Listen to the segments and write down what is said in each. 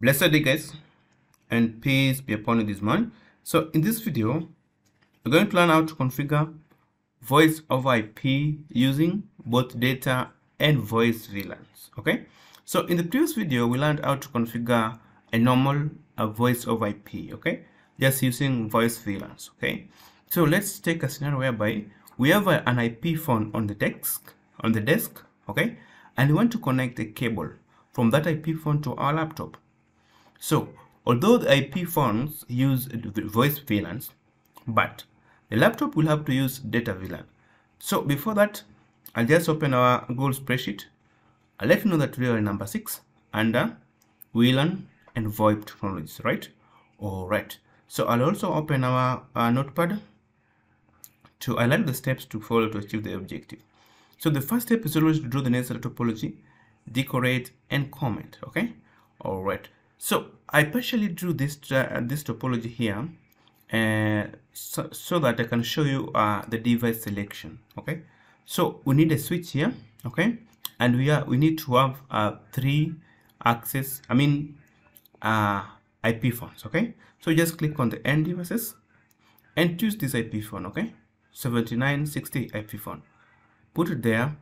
Blessed day, guys, and peace be upon you this morning. So in this video, we're going to learn how to configure voice over IP using both data and voice VLANs. Okay, so in the previous video, we learned how to configure a normal voice over IP, okay, just using voice VLANs. Okay, so let's take a scenario whereby we have an IP phone on the desk, okay, and we want to connect a cable from that IP phone to our laptop. So, although the IP phones use voice VLANs, but the laptop will have to use data VLAN. So, before that, I'll just open our Google spreadsheet. I'll let you know that we are in number 6 under VLAN and VoIP technologies, right? Alright. So, I'll also open our notepad to highlight the steps to follow to achieve the objective. So, the first step is always to draw the necessary topology, decorate, and comment, okay? Alright. So I partially drew this topology here, so that I can show you the device selection. Okay, so we need a switch here. Okay, and we need to have 3 access. I mean, IP phones. Okay, so just click on the end devices and choose this IP phone. Okay, 7960 IP phone. Put it there,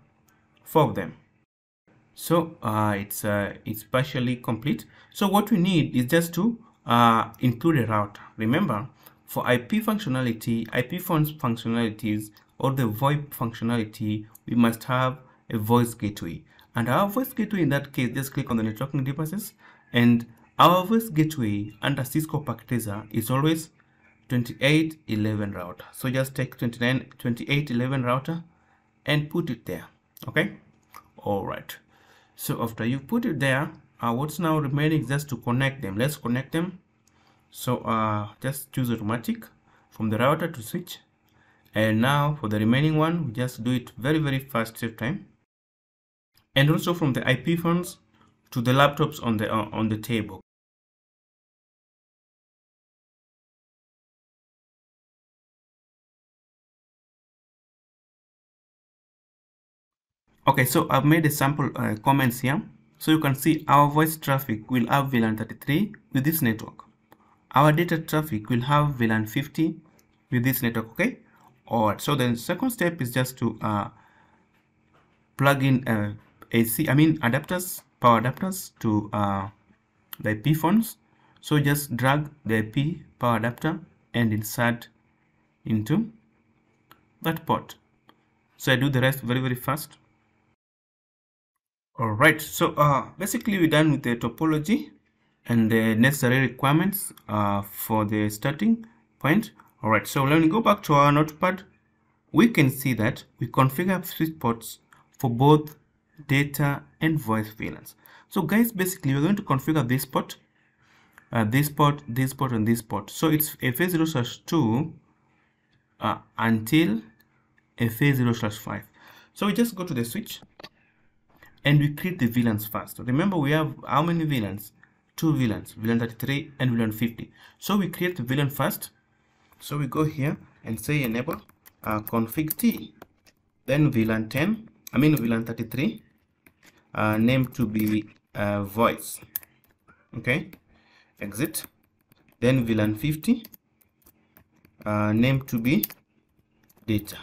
4 of them. So it's partially complete. So what we need is just to include a router. Remember, for IP functionality, IP phones functionalities, or the VoIP functionality, we must have a voice gateway. And our voice gateway in that case, just click on the networking devices, and our voice gateway under Cisco Packet Tracer is always 2811 router. So just take 2811 router and put it there. Okay, all right. So after you put it there, what's now remaining is just to connect them. Let's connect them. So just choose automatic from the router to switch. And now for the remaining one, we just do it very, very fast, save time. And also from the IP phones to the laptops on the table. Okay, so I've made a sample comments here. So you can see our voice traffic will have VLAN 33 with this network. Our data traffic will have VLAN 50 with this network, okay? Alright, so the second step is just to plug in adapters, power adapters to the IP phones. So just drag the IP power adapter and insert into that port. So I do the rest very, very fast. Alright, so basically we're done with the topology and the necessary requirements for the starting point. Alright, so when we go back to our notepad, we can see that we configure switch ports for both data and voice VLANs. So guys, basically we're going to configure this port, this port, and this port. So it's FA0/2 until FA0/5. So we just go to the switch. And we create the VLANs first. Remember, we have how many VLANs? 2 VLANs, VLAN 33 and VLAN 50. So we create the VLAN first. So we go here and say enable config T. Then VLAN 10, I mean VLAN 33, name to be voice. Okay, exit. Then VLAN 50, name to be data.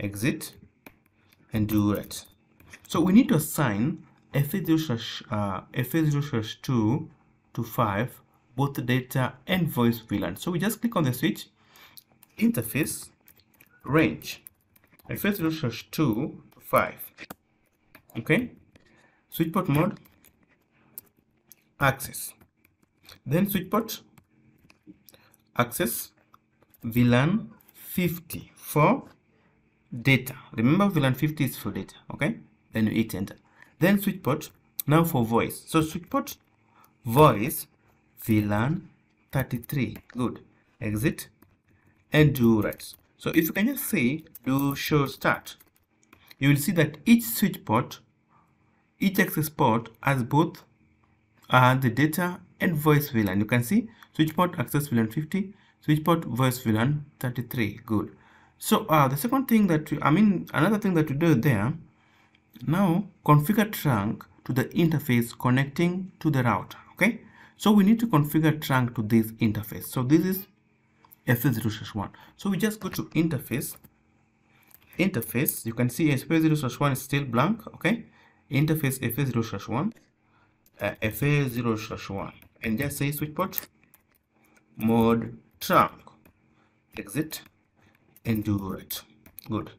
Exit and do that. So we need to assign FA0/2 to 5, both the data and voice VLAN. So we just click on the switch, interface, range, FA0/2 to 5, okay, switch port mode, access, then switch port, access, VLAN 50 for data. Remember, VLAN 50 is for data, okay? Then you hit enter. Then switch port now for voice. So switch port voice VLAN 33. Good. Exit and do right. So if you can just say do show start, you will see that each switch port, each access port has both the data and voice VLAN. You can see switch port access VLAN 50, switch port voice VLAN 33. Good. So the second thing that another thing that you do there. Now configure trunk to the interface connecting to the router. Okay, so we need to configure trunk to this interface. So this is FA0/1. So we just go to interface. You can see FA0/1 is still blank. Okay, interface FA0/1, FA0/1, and just say switch port mode trunk, exit, and do it. Good.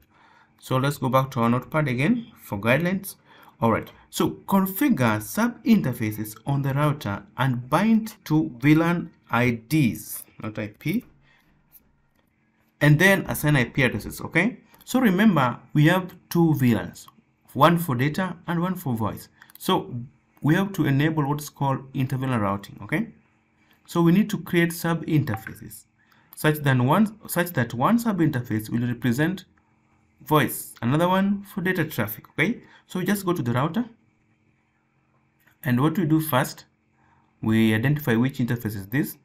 So let's go back to our notepad again for guidelines. Alright, so configure sub interfaces on the router and bind to VLAN IDs, not IP, and then assign IP addresses. Okay, so remember we have two VLANs, one for data and one for voice. So we have to enable what's called inter-VLAN routing. Okay, so we need to create sub interfaces such that one sub interface will represent voice, another one for data traffic. Okay, so we just go to the router, and what we do first, we identify which interface is this.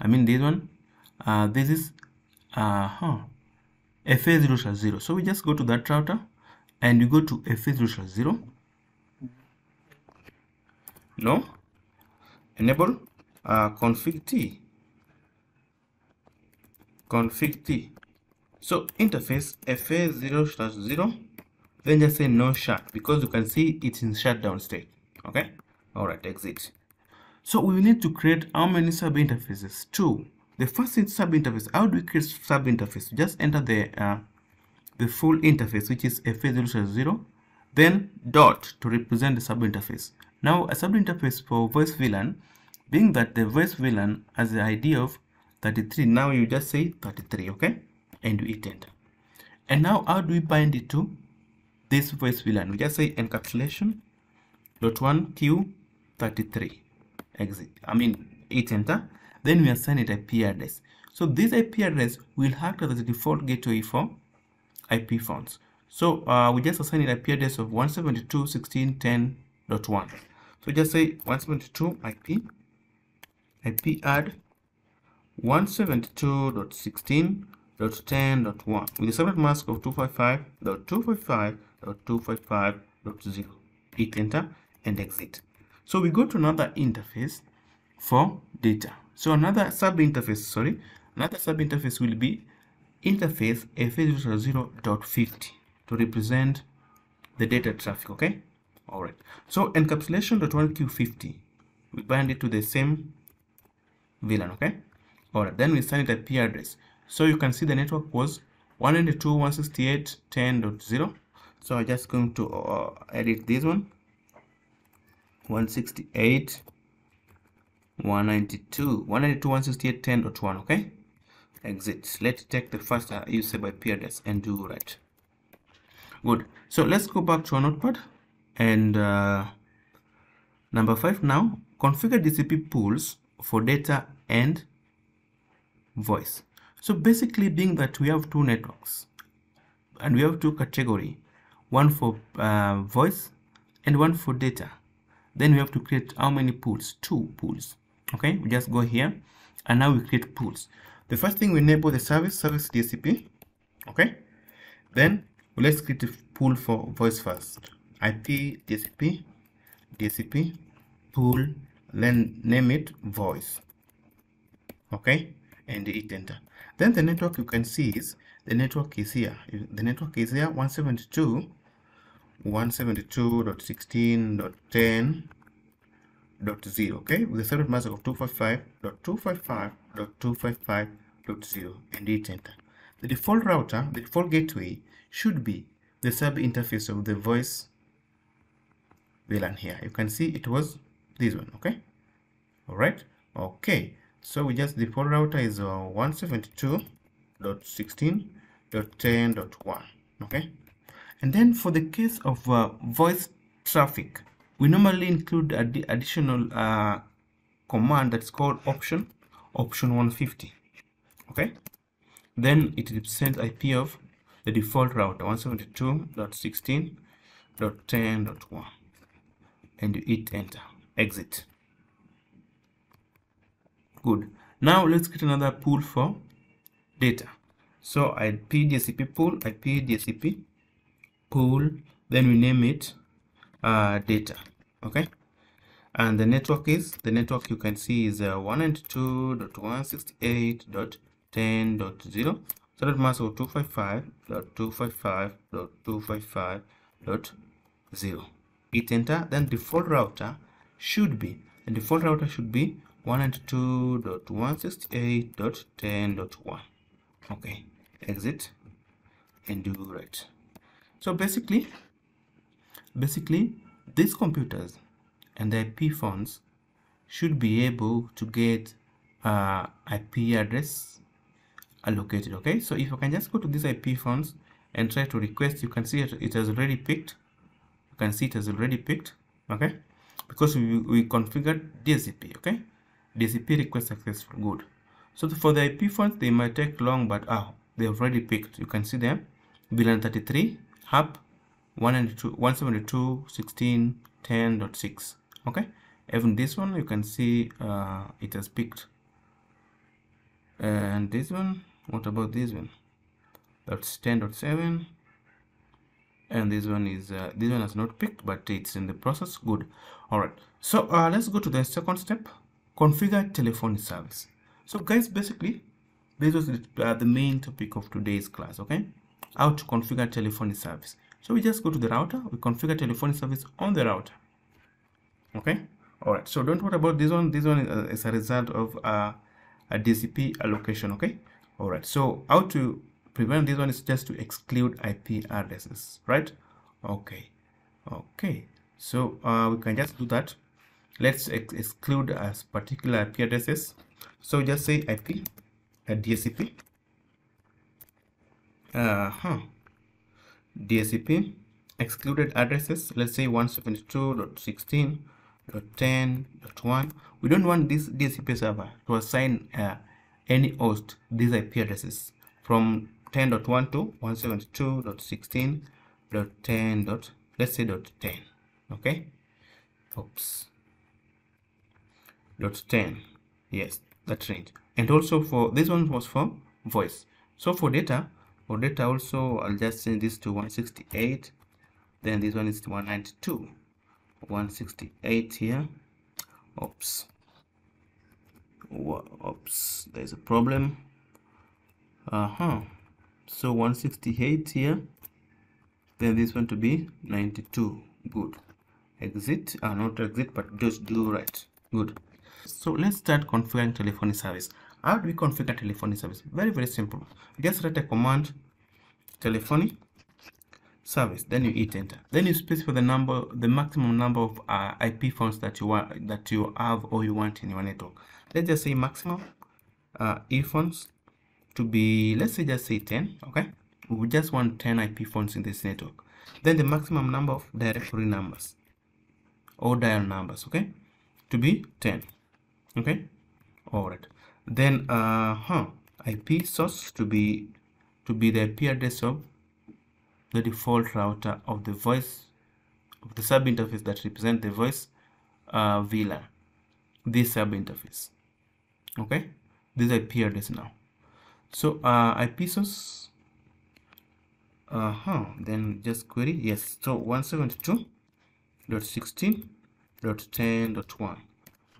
I mean this one, this is FA0/0. So we just go to that router and you go to FA0/0, no, enable config t. So interface FA0/0, then just say no shut, because you can see it's in shutdown state. Okay, all right, exit. So we need to create how many sub interfaces? Two. The first sub interface. How do we create sub interface? Just enter the full interface, which is FA0/0, then dot to represent the sub interface. Now a sub interface for voice VLAN, being that the voice VLAN has the ID of 33. Now you just say 33. Okay, and we hit enter. And now how do we bind it to this voice VLAN? We just say encapsulation .1q33, exit, I mean hit enter. Then we assign it IP address. So this IP address will act as the default gateway for IP phones. So we just assign it IP address of 172.16.10.1. So just say 172 IP add 172.16.10.1 with a subnet mask of 255.255.255.0. Hit enter and exit. So we go to another interface for data. So another sub interface, sorry, another sub interface will be interface FA0/0.50 to represent the data traffic. Okay, all right. So encapsulation.1q50, we bind it to the same VLAN. Okay, all right. Then we assign it IP address. So you can see the network was 192.168.10.0. So I'm just going to edit this one, 192.168.10.1. okay, exit. Let's take the first user by IP address and do right. Good. So let's go back to our notepad and number 5 now. Configure DHCP pools for data and voice. So basically, being that we have two networks and we have two categories, one for voice and one for data, then we have to create how many pools? Two pools. Okay, we just go here and now we create pools. The first thing, we enable the service DHCP. Okay, then let's create a pool for voice first. IP DHCP pool, then name it voice. Okay, and hit enter. Then the network, you can see, is the network is here. The network is here, 172.172.16.10.0. okay, with the subnet mask of 255.255.255.0, and hit enter. The default router, the default gateway, should be the sub interface of the voice VLAN. Here you can see it was this one. Okay, all right. Okay, so we just, the default router is 172.16.10.1. okay, and then for the case of voice traffic, we normally include additional command that's called option 150. okay, then it represents IP of the default router, 172.16.10.1, and you hit enter, exit. Good. Now let's get another pool for data. So IP DHCP pool, then we name it data. Okay, and the network you can see is 192.168.10.0, so that must be 255.255.255.0. Hit enter. Then the default router should be 192.168.10.1. okay, exit and do right. So basically these computers and the IP phones should be able to get IP address allocated. Okay, so if you can just go to these IP phones and try to request, you can see it has already picked. You can see it has already picked, okay, because we configured DHCP. okay, DHCP request successful, good. So for the IP phones they might take long, but they have already picked. You can see them, VLAN 33 hub 172.172.16.10.6. okay, even this one you can see it has picked. And this one, what about this one? That's 10.7, and this one is has not picked, but it's in the process, good. All right, so let's go to the second step, configure telephony service. So guys, basically this was the main topic of today's class, okay, how to configure telephony service. So we just go to the router, we configure telephony service on the router. Okay, all right, so don't worry about this one. This one is a result of a DHCP allocation. Okay, all right, so how to prevent this one is just to exclude IP addresses, right? Okay, so we can just do that. Let's exclude as particular IP addresses. So just say IP DHCP DHCP excluded addresses, let's say 172.16.10.1. we don't want this DHCP server to assign any host these IP addresses from 10.1 to 172.16.10. let's say .10. okay, oops, .10, yes, that's right. And also for this one was for voice. So for data also I'll just send this to 168, then this one is 192, 168 here, oops, there's a problem, so 168 here, then this one to be 92, good. Exit, not exit, but just do right, good. So let's start configuring telephony service. How do we configure telephony service? Very simple. Just write a command, telephony service, then you hit enter, then you specify the number, the maximum number of IP phones that you want, that you have or you want in your network. Let's just say maximum ePhones to be, let's say just say 10. Okay, we just want 10 IP phones in this network. Then the maximum number of directory numbers or dial numbers, okay, to be 10. Okay, all right. Then IP source to be the IP address of the default router of the voice, of the sub interface that represents the voice VLAN, this sub interface. Okay, this IP address now. So IP source, then just query, yes, so 172.16.10.1.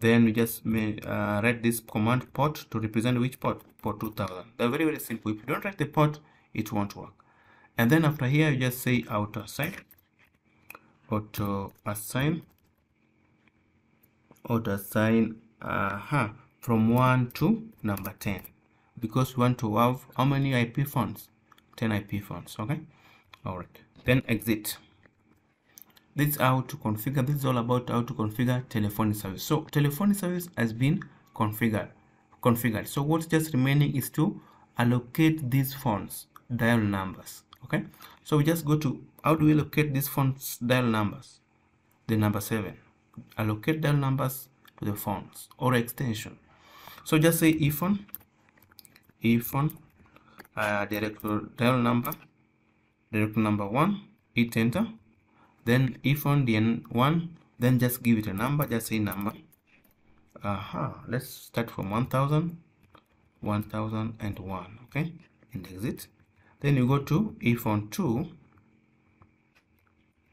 Then we just may write this command port to represent which port, port 2000. They're very simple. If you don't write the port, it won't work. And then after here you just say auto assign from 1 to number 10, because we want to have how many IP phones? 10 IP phones. Okay, all right, then exit. This is how to configure. This is all about how to configure telephony service. So telephony service has been configured. So what's just remaining is to allocate these phones dial numbers. Okay, so we just go to, how do we allocate these phones dial numbers? The number 7, allocate dial numbers to the phones or extension. So just say ephone directory number 1, hit enter. Then ephone DN1, then just give it a number, just say number. Let's start from 1001. Okay, and exit. Then you go to ephone 2.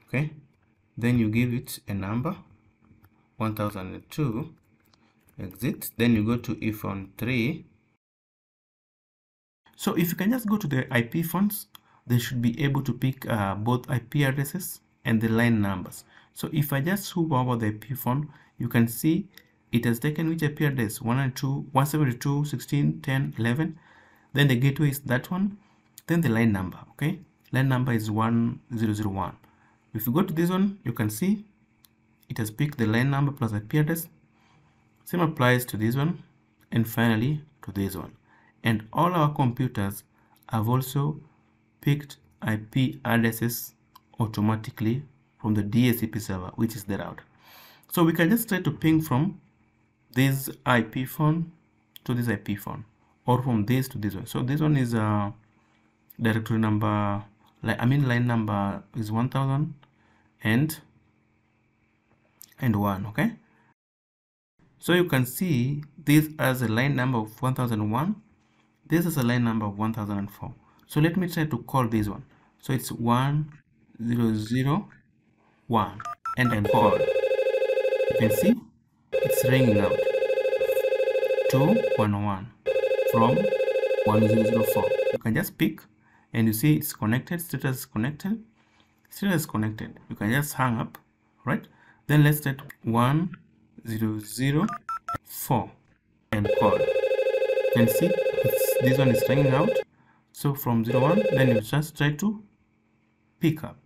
Okay, then you give it a number 1002 exit, then you go to ephone 3. So if you can just go to the IP phones, they should be able to pick both IP addresses and the line numbers. So if I just hover over the IP phone, you can see it has taken which IP address, 102.172.16.10.11. Then the gateway is that one. Then the line number, okay? Line number is 1001. If you go to this one, you can see it has picked the line number plus IP address. Same applies to this one, and finally to this one. And all our computers have also picked IP addresses automatically from the DHCP server, which is the router. So we can just try to ping from this IP phone to this IP phone, or from this to this one. So this one is directory number, line number is 1001, okay? So you can see this as a line number of 1001, this is a line number of 1004. So let me try to call this one. So it's 1001, and I call. You can see it's ringing out 211 from 1004. You can just pick, and you see it's connected, status is connected, status is connected. You can just hang up, right? Then let's set 1004 and call. You can see it's, this one is ringing out. So from 01, then you just try to pick up,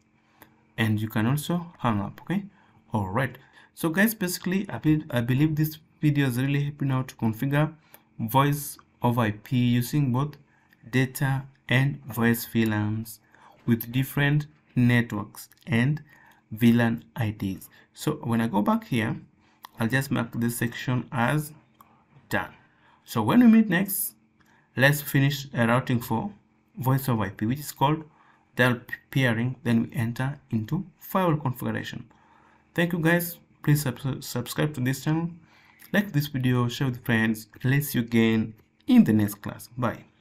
and you can also hang up, okay? All right. So guys, basically I believe this video is really helping out to configure voice over IP using both data and voice VLANs with different networks and VLAN IDs. So when I go back here, I'll just mark this section as done. So when we meet next, let's finish a routing for voice over IP, which is called dial pairing. Then we enter into firewall configuration. Thank you guys. Please subscribe to this channel, like this video, share with friends. Let's see you again in the next class. Bye.